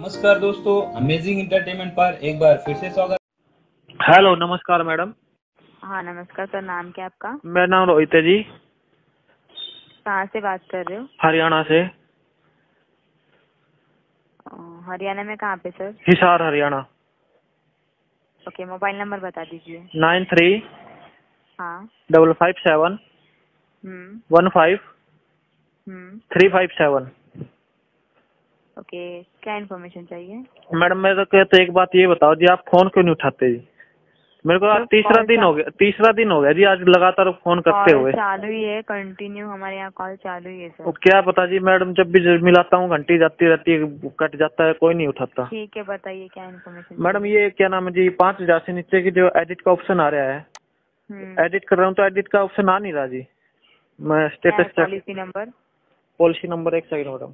नमस्कार दोस्तों, amazing entertainment पर एक बार फिर से स्वागत। हेलो नमस्कार मैडम। हाँ नमस्कार सर, नाम क्या आपका? मेरा नाम रोहित है जी। कहाँ से बात कर रहे हो? हरियाणा से। हरियाणा में कहाँ पे sir? Hisar Haryana. Okay, mobile number बता दीजिए। 93 557 15 357। ओके, क्या इन्फॉर्मेशन चाहिए? मैडम मेरे को तो एक बात ये बताओ जी, आप फोन क्यों नहीं उठाते जी? मेरे को आज तीसरा दिन हो गया जी, आज लगातार फोन करते हुए। चालू ही है, कंटिन्यू हमारे यहाँ कॉल चालू ही है सर। तो क्या पता जी मैडम, जब भी मिलाता हूँ घंटी जाती रहती है, कट जाता है, कोई नहीं उठाता। ठीक है, बताइए क्या इन्फॉर्मेशन। मैडम ये क्या नाम है जी, 5000 से नीचे की जो एडिट का ऑप्शन आ रहा है, एडिट कर रहा हूँ तो एडिट का ऑप्शन आ नहीं रहा जी। मैं स्टेटस पॉलिसी नंबर एक सेकेंड मैडम,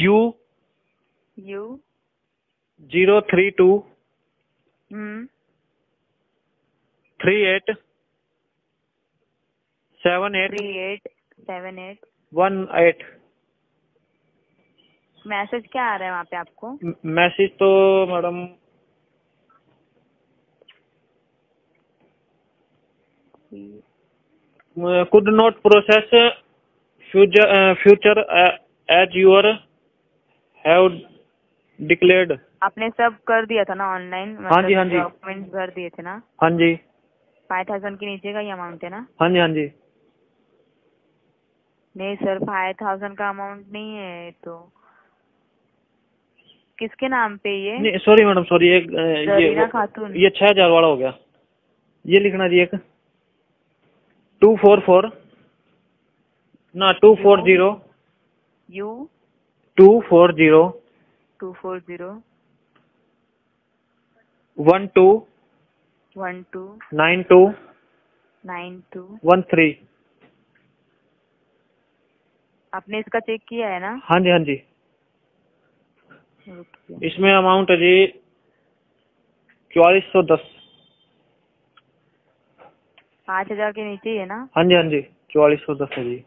U 032 38 78 1 8। मैसेज क्या आ रहा है वहाँ पे आपको? मैसेज तो madam could not process future as your have declared. आपने सब कर दिया था ना ऑनलाइन? हाँ जी, हाँ जी, डॉक्यूमेंट भर दिए थे ना? हाँ जी। 5000 के नीचे का ही अमाउंट है ना? हाँ जी, हाँ जी। नहीं सर, 5000 का अमाउंट नहीं है। तो किसके नाम पे ये? नहीं सॉरी मैडम, सॉरी, ये 6000 वाला हो गया। ये लिखना जी, एक 240 92 92 92 92 92 93। आपने इसका चेक किया है ना? हाँ जी, हाँ जी। इसमें अमाउंट है जी 4410। 5000 के नीचे ही है ना? हाँ जी, हाँ जी, 4410 है जी।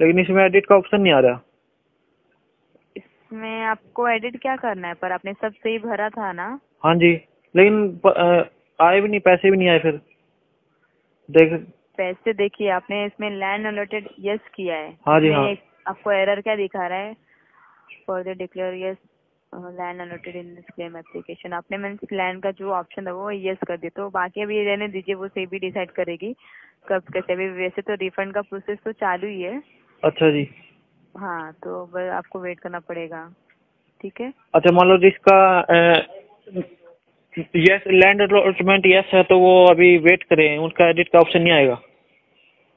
लेकिन इसमें एडिट का ऑप्शन नहीं आ रहा। इसमें आपको एडिट क्या करना है? पर आपने सब सही भरा था ना? हाँ जी, लेकिन आए भी नहीं, पैसे भी नहीं आए। फिर देख, पैसे देखिए, आपने इसमें लैंड अलॉटेड यस किया है। हाँ जी, हाँ। आपको एरर क्या दिखा रहा है? For declare yes land allotted in this claim application. आपने मैंने लैंड का जो ऑप्शन था वो यस कर दिया, तो बाकी अभी रहने दीजिए, वो सेबी डिसाइड करेगी कब कैसे। अभी वैसे तो रिफंड का प्रोसेस तो चालू ही है। अच्छा जी। हाँ, तो बस आपको वेट करना पड़ेगा, ठीक है? अच्छा, मान लो जिसका लैंड अलॉटमेंट यस है तो वो अभी वेट करें, उनका एडिट का ऑप्शन नहीं आएगा?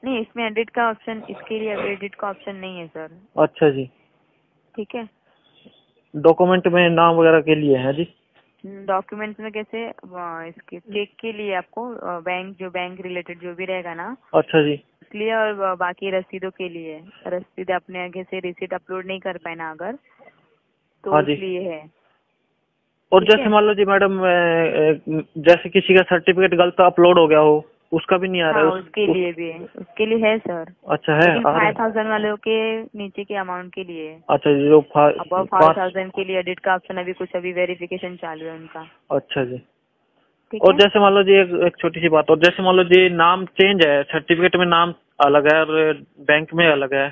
नहीं, इसमें एडिट का ऑप्शन, इसके लिए एडिट का ऑप्शन नहीं है सर। अच्छा जी, ठीक है। डॉक्यूमेंट में नाम वगैरह के लिए है जी? डॉक्यूमेंट में कैसे? इसके चेक के लिए आपको बैंक रिलेटेड जो भी रहेगा ना। अच्छा जी। इसलिए, और बाकी रसीदों के लिए, रसीद अपने आगे से रिसिट अपलोड नहीं कर पाए ना अगर, तो इसलिए है। और जैसे मान लो जी मैडम, जैसे किसी का सर्टिफिकेट गलत अपलोड हो गया हो, उसका भी नहीं आ रहा है? हाँ, उसके लिए है सर। अच्छा है। 5000 वालों के नीचे के अमाउंट के लिए। अच्छा जी, जो 5000 के लिए एडिट का ऑप्शन अभी कुछ वेरिफिकेशन चालू है उनका। अच्छा जी। और जैसे मान लो जी, एक छोटी सी बात, और जैसे मान लो जी नाम चेंज है, सर्टिफिकेट में नाम अलग है और बैंक में अलग है,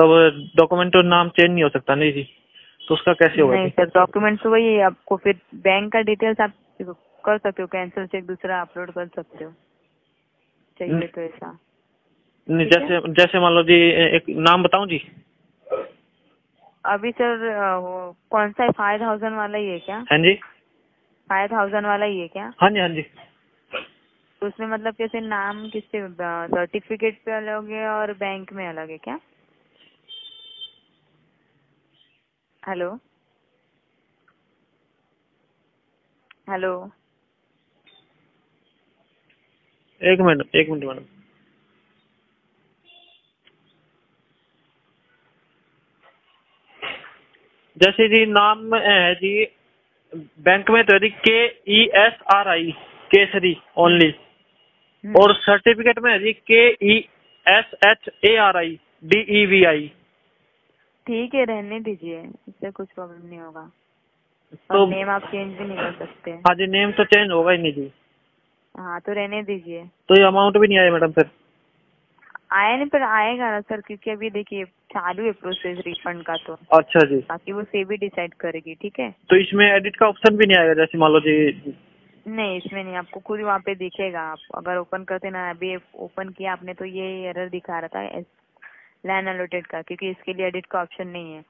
तब डॉक्यूमेंट में नाम चेंज नहीं हो सकता? नहीं जी, तो उसका कैसे होगा? नहीं सर, डॉक्यूमेंट्स वही है। आपको फिर बैंक का डिटेल्स आप कर सकते हो, कैंसिल चेक दूसरा अपलोड कर सकते हो, चाहिए तो ऐसा। नहीं, जैसे मान लो जी, एक नाम बताऊं जी? अभी सर कौन सा है? 5000 वाला ही है क्या? हाँ जी, 5000 वाला ही है क्या? हाँ जी, हाँ जी। तो उसमें मतलब कैसे नाम किससे, सर्टिफिकेट पे अलग है और बैंक में अलग है क्या? हेलो हेलो, एक मिनट मैडम। जैसे जी नाम है जी बैंक में तो KESRI केसरी ओनली, और सर्टिफिकेट में है KESHARI DEVI। ठीक है, रहने दीजिए, इससे कुछ प्रॉब्लम नहीं होगा। तो नेम आप चेंज भी नहीं कर सकते। हाँ जी, नेम तो चेंज होगा ही नहीं जी। हाँ तो रहने दीजिए। तो ये अमाउंट भी नहीं आया मैडम? फिर आया नहीं, पर आएगा ना सर, क्योंकि अभी देखिए चालू है प्रोसेस रिफंड का। तो अच्छा जी, बाकी वो सेबी डिसाइड करेगी। ठीक है, तो इसमें एडिट का ऑप्शन भी नहीं आएगा? जैसे मान लो जी, नहीं इसमें नहीं, आपको खुद वहाँ पे दिखेगा। आप अगर ओपन करते ना, अभी ओपन किया आपने तो ये एरर दिखा रहा था लाइन अलोटेड का, क्योंकि इसके लिए एडिट का ऑप्शन नहीं है।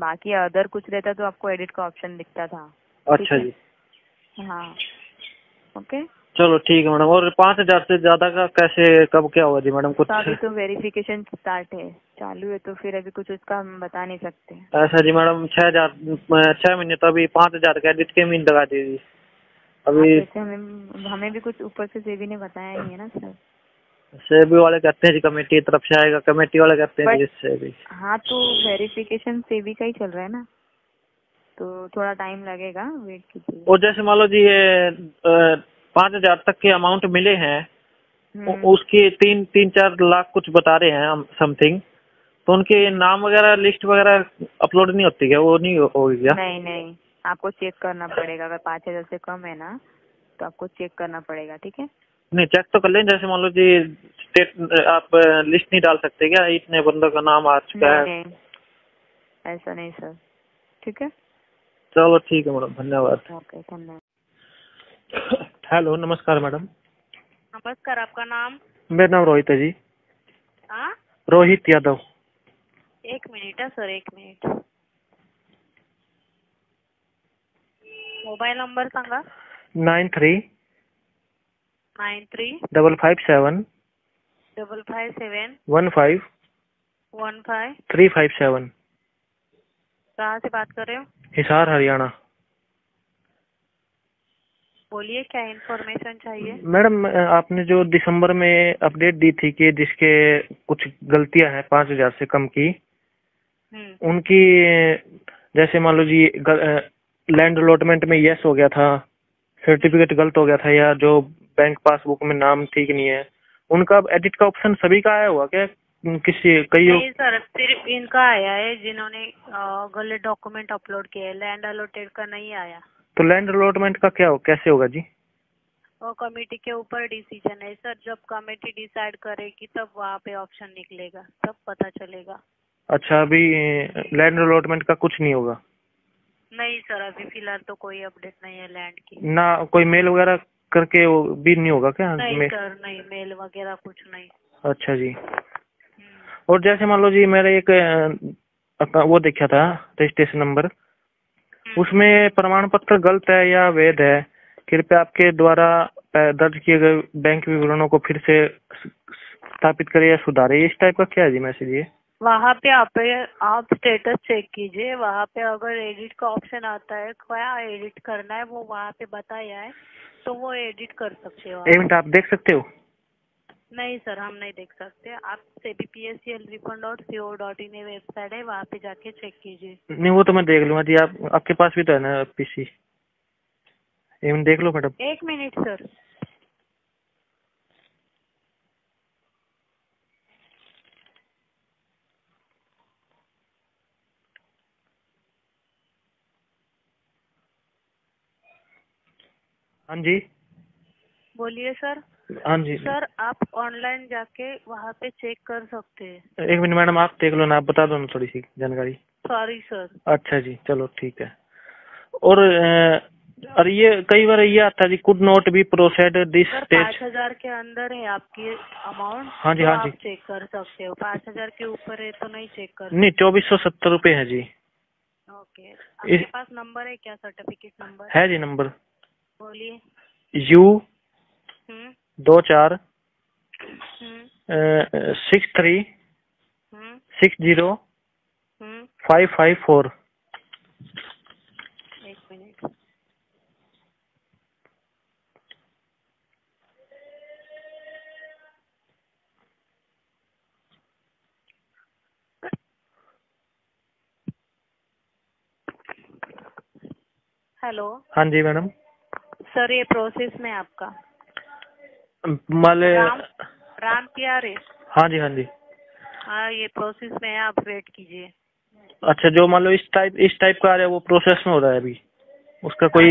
बाकी अदर कुछ रहता तो आपको एडिट का ऑप्शन दिखता था। अच्छा जी, हाँ ओके, चलो ठीक है मैडम। और 5000 से ज्यादा का कैसे कब क्या हुआ जी मैडम? कुछ अभी तो वेरिफिकेशन स्टार्ट है, चालू है, तो फिर अभी कुछ उसका हम बता नहीं सकते। अच्छा जी मैडम, 6 महीने तो अभी 5000 का एडिट के मीन लगा दीजिए अभी। हमें भी कुछ ऊपर से सेबी ने बताया ही है ना सर। सेबी वाले कहते हैं जी कमेटी तरफ से आएगा, कमेटी वाले कहते हैं जी सेबी। हाँ तो वेरिफिकेशन सेबी का ही चल रहा है ना, तो थोड़ा टाइम लगेगा, वेट कीजिए। और जैसे मान लो जी ये 5000 तक के अमाउंट मिले हैं, उसके 3-4 लाख कुछ बता रहे हैं हम समथिंग, तो उनके नाम वगैरह लिस्ट वगैरह अपलोड नहीं होती क्या? वो नहीं होगी क्या? नहीं नहीं, आपको चेक करना पड़ेगा। अगर 5000 से कम है ना तो आपको चेक करना पड़ेगा। ठीक है, नहीं चेक तो कर लें। जैसे मान लो जी आप लिस्ट नहीं डाल सकते क्या, इतने बंदों का नाम आ चुका है? ऐसा नहीं सर। ठीक है, चलो ठीक है मैडम, धन्यवाद। ओके धन्यवाद। हेलो नमस्कार मैडम। नमस्कार, आपका नाम? मेरा नाम रोहित है जी। रोहित यादव। एक मिनट है सर, एक मिनट। मोबाईल नंबर सांगा। 93 93 557 557 15 357। कहाँ से बात कर रहे हो? हिसार हरियाणा। बोलिए, क्या इन्फॉर्मेशन चाहिए? मैडम आपने जो दिसंबर में अपडेट दी थी कि जिसके कुछ गलतियां हैं 5000 से कम की, उनकी जैसे मान लो जी लैंड अलॉटमेंट में यस हो गया था, सर्टिफिकेट गलत हो गया था, या जो बैंक पासबुक में नाम ठीक नहीं है उनका, अब एडिट का ऑप्शन सभी का आया हुआ क्या? किसी कई नहीं सर, सिर्फ इनका आया है जिन्होंने गलत डॉक्यूमेंट अपलोड किया है। लैंड अलॉटेड का नहीं आया। तो लैंड अलॉटमेंट का क्या हो, कैसे होगा जी? वो कमेटी के ऊपर डिसीजन है सर, जब कमेटी डिसाइड करेगी तब वहाँ पे ऑप्शन निकलेगा, तब पता चलेगा। अच्छा, अभी लैंड अलॉटमेंट का कुछ नहीं होगा? नहीं सर, अभी फिलहाल तो कोई अपडेट नहीं है लैंड की ना। कोई मेल वगैरह करके वो भी नहीं होगा क्या? नहीं सर, नहीं मेल वगैरह कुछ नहीं। अच्छा जी। और जैसे मान लो जी मेरे एक वो देखा था रजिस्ट्रेशन नंबर, उसमें प्रमाण पत्र गलत है या वैध है, कृपया आपके द्वारा दर्ज किए गए बैंक विवरणों को फिर से स्थापित करें या सुधारे, इस टाइप का क्या है जी मैसेज? ये वहाँ पे आप स्टेटस चेक कीजिए, वहाँ पे अगर एडिट का ऑप्शन आता है, क्या एडिट करना है वो वहाँ पे बताया है, तो वो एडिट कर सकते हो। एक मिनट, आप देख सकते हो? नहीं सर, हम नहीं देख सकते। आप सेबी PSACL refund.co.in वेबसाइट है, वहाँ पे जाके चेक कीजिए। नहीं वो तो मैं देख लूंगा जी, आपके पास भी तो है ना PC? देख लो मैडम, एक मिनट सर। हाँ जी बोलिए सर। हाँ जी सर, आप ऑनलाइन जाके वहाँ पे चेक कर सकते हैं। एक मिनट मैडम, आप देख लो ना, आप बता दो ना थोड़ी सी जानकारी। Sorry sir. अच्छा जी, चलो ठीक है। और ये कई बार ये आता जी could not be processed this stage. 5000 के अंदर है आपकी अमाउंट। हाँ जी, तो हाँ जी, चेक कर सकते हो। 5000 के ऊपर है तो नहीं चेक कर। नहीं, 2470 रुपए है जी। ओके, आपके पास नंबर है क्या? सर्टिफिकेट नंबर है जी। नंबर बोलिए। U 24 63 60 554। एक मिनट। हेलो। हाँ जी मैडम। सर ये प्रोसेस में आपका राम प्यारे। हाँ जी, हाँ जी, हाँ ये प्रोसेस में है, आप वेट कीजिए। अच्छा, जो मान लो इस टाइप का आ रहा है वो प्रोसेस में हो रहा है अभी, उसका कोई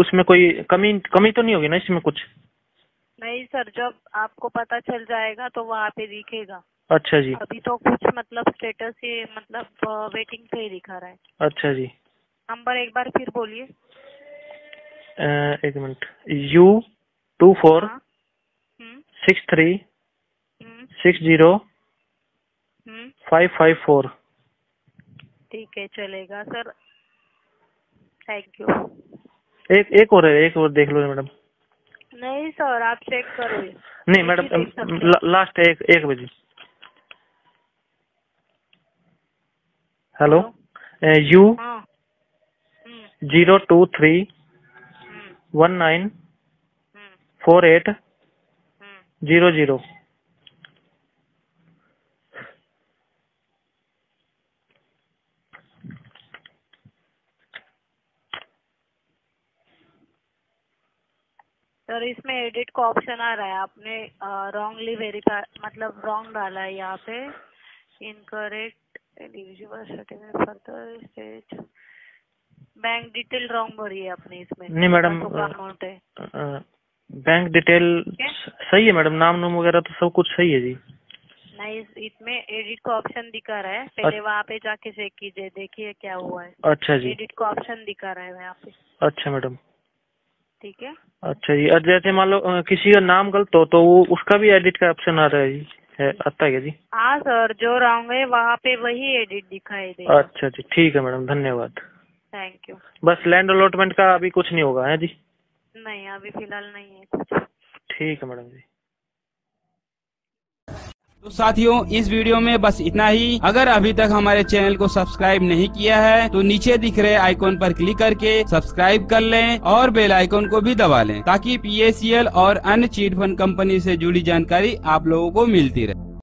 उसमें कोई कमी तो नहीं होगी ना इसमें कुछ? नहीं सर, जब आपको पता चल जाएगा तो वहाँ पे दिखेगा। अच्छा जी, अभी तो कुछ मतलब स्टेटस ये मतलब वेटिंग पे ही दिखा रहा है। अच्छा जी, नंबर एक बार फिर बोलिए। एक मिनट, U24 6360 554। ठीक है, चलेगा सर, थैंक यू। एक और है, एक और देख लो मैडम। नहीं सर, आप चेक करो। नहीं मैडम, लास्ट एक बजे। Hello, U023194800। सर इसमें एडिट का ऑप्शन आ रहा है, आपने रॉन्गली मतलब रॉन्ग डाला है यहाँ पे, incorrect eligible certificate further stage bank detail wrong भरी है आपने इसमें। नहीं मैडम, बैंक डिटेल सही है मैडम, नाम नूम वगैरह तो सब कुछ सही है जी। नहीं, इसमें एडिट का ऑप्शन दिखा रहा है, पहले वहाँ पे जाके चेक कीजिए, देखिए क्या हुआ है। अच्छा जी, एडिट का ऑप्शन दिखा रहा है वहाँ पे। अच्छा मैडम, ठीक है। अच्छा जी, जैसे मान लो किसी का नाम गलत हो तो वो उसका भी एडिट का ऑप्शन आ रहा है जी, आता है जी? हाँ सर, जो रॉन्ग है वहाँ पे वही एडिट दिखाई दे। अच्छा जी, ठीक है मैडम, धन्यवाद, थैंक यू। बस लैंड अलॉटमेंट का अभी कुछ नहीं होगा है जी? नहीं, अभी फिलहाल नहीं है कुछ। ठीक है मैडम जी। तो साथियों, इस वीडियो में बस इतना ही। अगर अभी तक हमारे चैनल को सब्सक्राइब नहीं किया है तो नीचे दिख रहे आइकॉन पर क्लिक करके सब्सक्राइब कर लें और बेल आइकॉन को भी दबा लें ताकि PSACL और अन्य चिट फंड कंपनी से जुड़ी जानकारी आप लोगों को मिलती रहे।